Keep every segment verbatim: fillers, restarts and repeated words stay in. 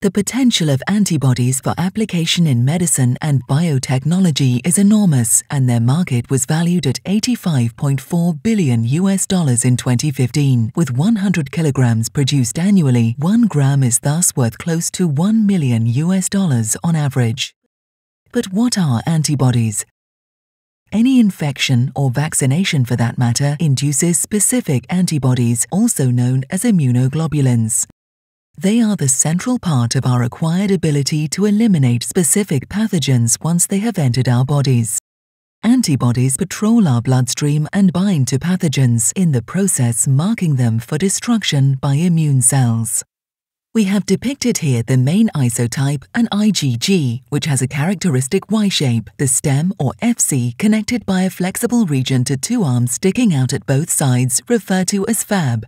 The potential of antibodies for application in medicine and biotechnology is enormous, and their market was valued at eighty-five point four billion US dollars in twenty fifteen. With one hundred kilograms produced annually, one gram is thus worth close to one million US dollars on average. But what are antibodies? Any infection, or vaccination for that matter, induces specific antibodies, also known as immunoglobulins. They are the central part of our acquired ability to eliminate specific pathogens once they have entered our bodies. Antibodies patrol our bloodstream and bind to pathogens, in the process marking them for destruction by immune cells. We have depicted here the main isotype, an I G G, which has a characteristic Y shape, the stem or F C connected by a flexible region to two arms sticking out at both sides, referred to as Fab.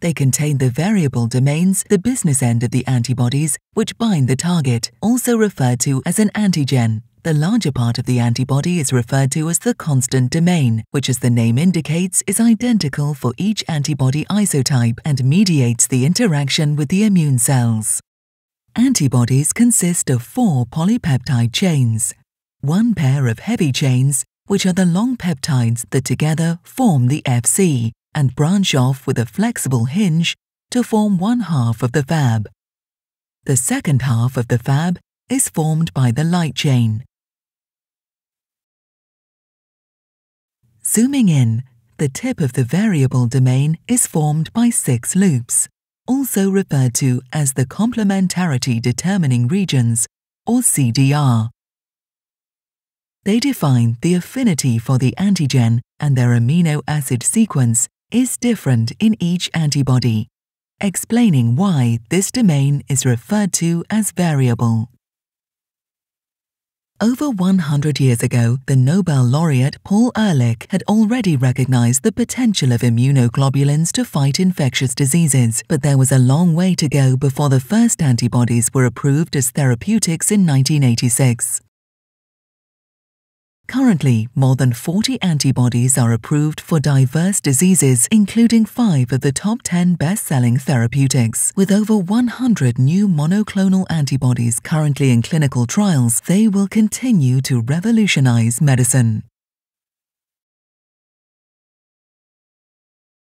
They contain the variable domains, the business end of the antibodies, which bind the target, also referred to as an antigen. The larger part of the antibody is referred to as the constant domain, which, as the name indicates, is identical for each antibody isotype and mediates the interaction with the immune cells. Antibodies consist of four polypeptide chains, one pair of heavy chains, which are the long peptides that together form the Fc, and branch off with a flexible hinge to form one half of the Fab. The second half of the Fab is formed by the light chain. Zooming in, the tip of the variable domain is formed by six loops, also referred to as the complementarity determining regions, or C D R. They define the affinity for the antigen, and their amino acid sequence is different in each antibody, explaining why this domain is referred to as variable. Over one hundred years ago, the Nobel laureate Paul Ehrlich had already recognized the potential of immunoglobulins to fight infectious diseases, but there was a long way to go before the first antibodies were approved as therapeutics in nineteen eighty-six. Currently, more than forty antibodies are approved for diverse diseases, including five of the top ten best-selling therapeutics. With over one hundred new monoclonal antibodies currently in clinical trials, they will continue to revolutionize medicine.